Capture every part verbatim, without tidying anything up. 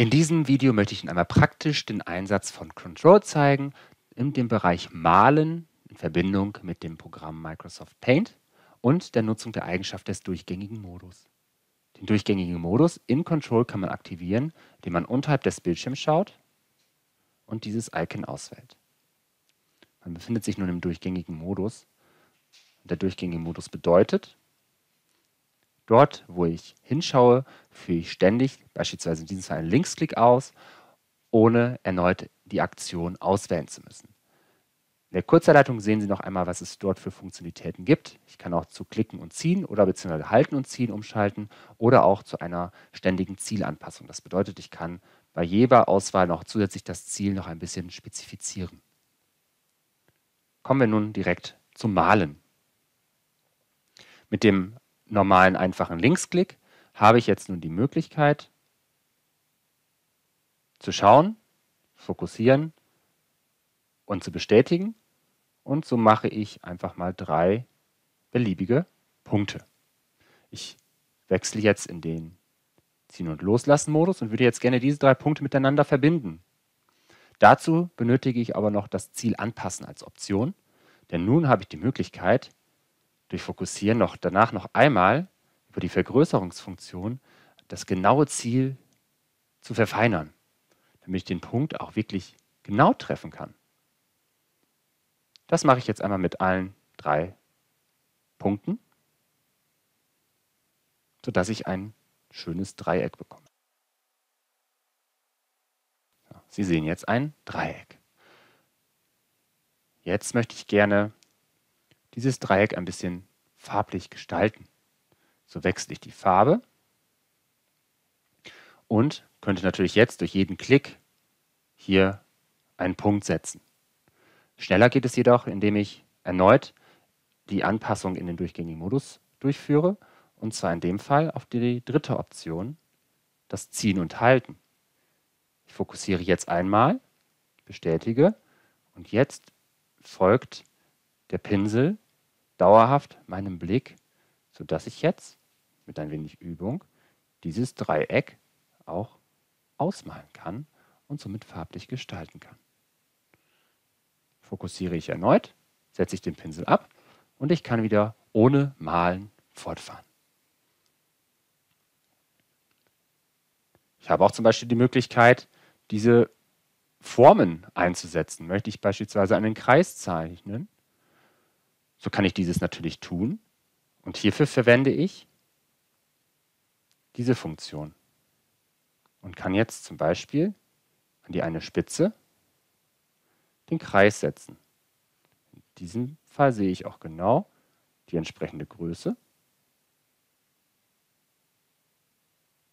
In diesem Video möchte ich Ihnen einmal praktisch den Einsatz von Control zeigen in dem Bereich Malen in Verbindung mit dem Programm Microsoft Paint und der Nutzung der Eigenschaft des durchgängigen Modus. Den durchgängigen Modus in Control kann man aktivieren, indem man unterhalb des Bildschirms schaut und dieses Icon auswählt. Man befindet sich nun im durchgängigen Modus. Der durchgängige Modus bedeutet, dort, wo ich hinschaue, führe ich ständig, beispielsweise in diesem Fall einen Linksklick aus, ohne erneut die Aktion auswählen zu müssen. In der Kurzanleitung sehen Sie noch einmal, was es dort für Funktionalitäten gibt. Ich kann auch zu Klicken und Ziehen oder beziehungsweise Halten und Ziehen umschalten oder auch zu einer ständigen Zielanpassung. Das bedeutet, ich kann bei jeder Auswahl noch zusätzlich das Ziel noch ein bisschen spezifizieren. Kommen wir nun direkt zum Malen. Mit dem normalen, einfachen Linksklick habe ich jetzt nun die Möglichkeit zu schauen, fokussieren und zu bestätigen. Und so mache ich einfach mal drei beliebige Punkte. Ich wechsle jetzt in den Ziehen- und Loslassen-Modus und würde jetzt gerne diese drei Punkte miteinander verbinden. Dazu benötige ich aber noch das Ziel anpassen als Option, denn nun habe ich die Möglichkeit, durch Fokussieren noch danach noch einmal über die Vergrößerungsfunktion das genaue Ziel zu verfeinern, damit ich den Punkt auch wirklich genau treffen kann. Das mache ich jetzt einmal mit allen drei Punkten, sodass ich ein schönes Dreieck bekomme. Sie sehen jetzt ein Dreieck. Jetzt möchte ich gerne dieses Dreieck ein bisschen farblich gestalten. So wechsle ich die Farbe und könnte natürlich jetzt durch jeden Klick hier einen Punkt setzen. Schneller geht es jedoch, indem ich erneut die Anpassung in den durchgängigen Modus durchführe, und zwar in dem Fall auf die dritte Option, das Ziehen und Halten. Ich fokussiere jetzt einmal, bestätige, und jetzt folgt der Pinsel dauerhaft meinem Blick, sodass ich jetzt mit ein wenig Übung dieses Dreieck auch ausmalen kann und somit farblich gestalten kann. Fokussiere ich erneut, setze ich den Pinsel ab und ich kann wieder ohne Malen fortfahren. Ich habe auch zum Beispiel die Möglichkeit, diese Formen einzusetzen. Möchte ich beispielsweise einen Kreis zeichnen, so kann ich dieses natürlich tun, und hierfür verwende ich diese Funktion und kann jetzt zum Beispiel an die eine Spitze den Kreis setzen. In diesem Fall sehe ich auch genau die entsprechende Größe.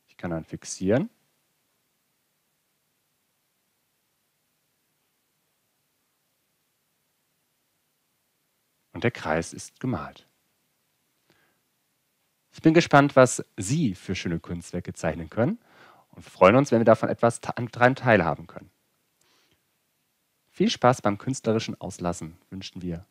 Ich kann dann fixieren und der Kreis ist gemalt. Ich bin gespannt, was Sie für schöne Kunstwerke zeichnen können und freuen uns, wenn wir davon etwas daran teilhaben können. Viel Spaß beim künstlerischen Auslassen wünschen wir.